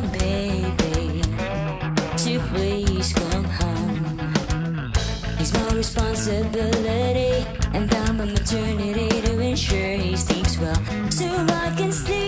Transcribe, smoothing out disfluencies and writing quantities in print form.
my baby to please come home. It's my responsibility, and I'm a maternity to ensure he sleeps well, so I can sleep.